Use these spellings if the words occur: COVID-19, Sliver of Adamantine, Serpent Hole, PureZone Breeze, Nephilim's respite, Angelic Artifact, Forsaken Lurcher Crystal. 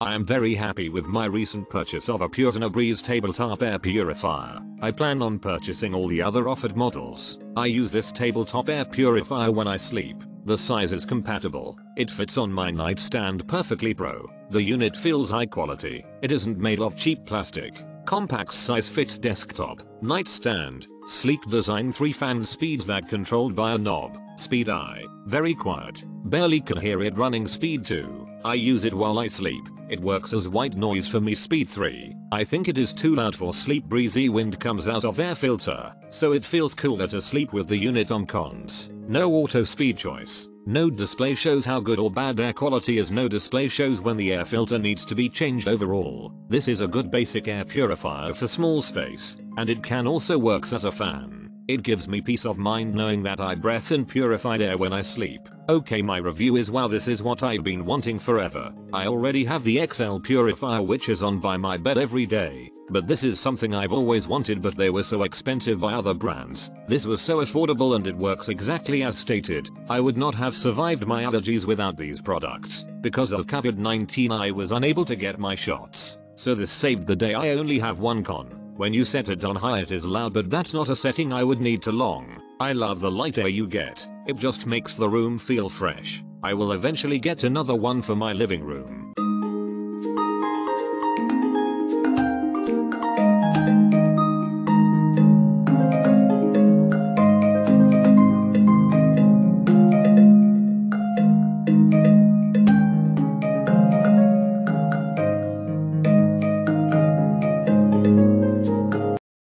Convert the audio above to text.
I am very happy with my recent purchase of a PureZone Breeze tabletop air purifier. I plan on purchasing all the other offered models. I use this tabletop air purifier when I sleep. The size is compatible. It fits on my nightstand perfectly. The unit feels high quality. It isn't made of cheap plastic. Compact size fits desktop, nightstand, sleek design. 3 fan speeds that controlled by a knob. Speed I, very quiet, barely can hear it running. Speed 2. I use it while I sleep. It works as white noise for me. Speed 3. I think it is too loud for sleep. Breezy wind comes out of air filter, so it feels cooler to sleep with the unit on. Cons: no auto speed choice. No display shows how good or bad air quality is. No display shows when the air filter needs to be changed. Overall, this is a good basic air purifier for small space, and it can also works as a fan. It gives me peace of mind knowing that I breathe in purified air when I sleep. Okay, my review is wow, this is what I've been wanting forever. I already have the XL purifier which is on by my bed every day, but this is something I've always wanted, but they were so expensive by other brands. This was so affordable and it works exactly as stated. I would not have survived my allergies without these products. Because of COVID-19 I was unable to get my shots, so this saved the day. I only have one con. When you set it on high it is loud, but that's not a setting I would need to long. I love the light air you get. It just makes the room feel fresh. I will eventually get another one for my living room.